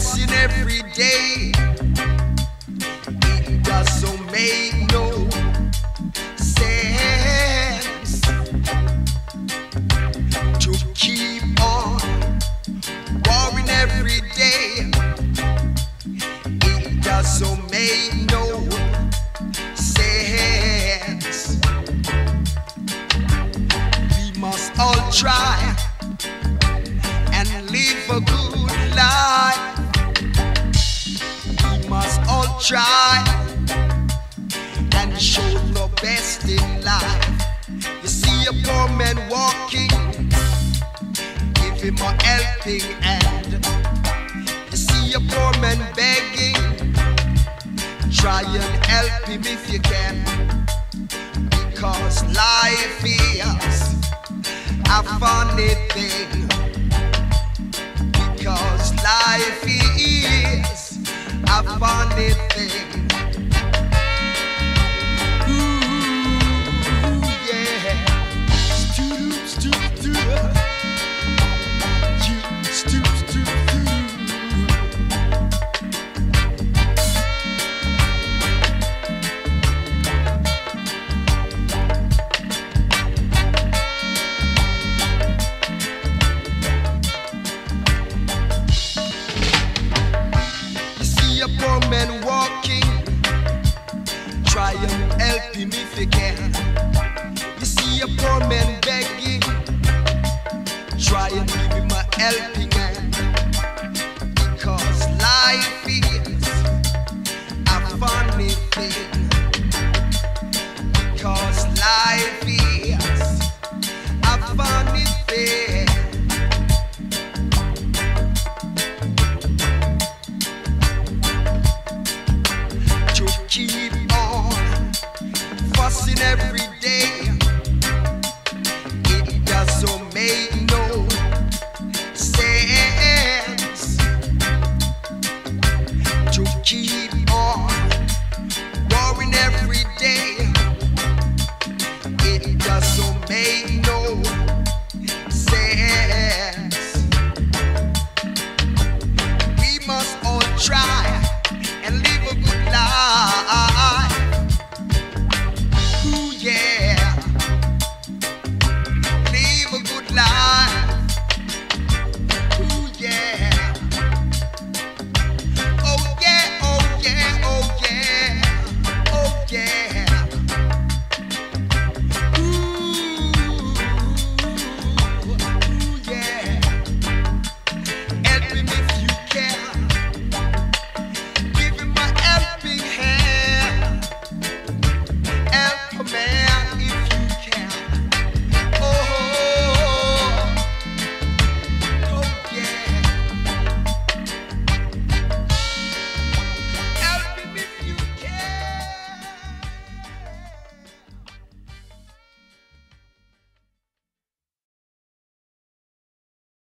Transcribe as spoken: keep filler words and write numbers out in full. fussing every day. It doesn't make no sense to keep on worrying every day. It doesn't make no sense. We must all try and live a good life. We must all try and show the best in life. You see a poor man walking, give him a helping hand. You see a poor man begging, try and help him if you can. Because life is a funny thing. Because life is a funny thing. Ooh, yeah. Stoop, stoop, stoop. You stoop, stoop, help him if you can. You see a poor man begging, try and give him a helping hand. Because life is a funny thing. Because life is a funny thing.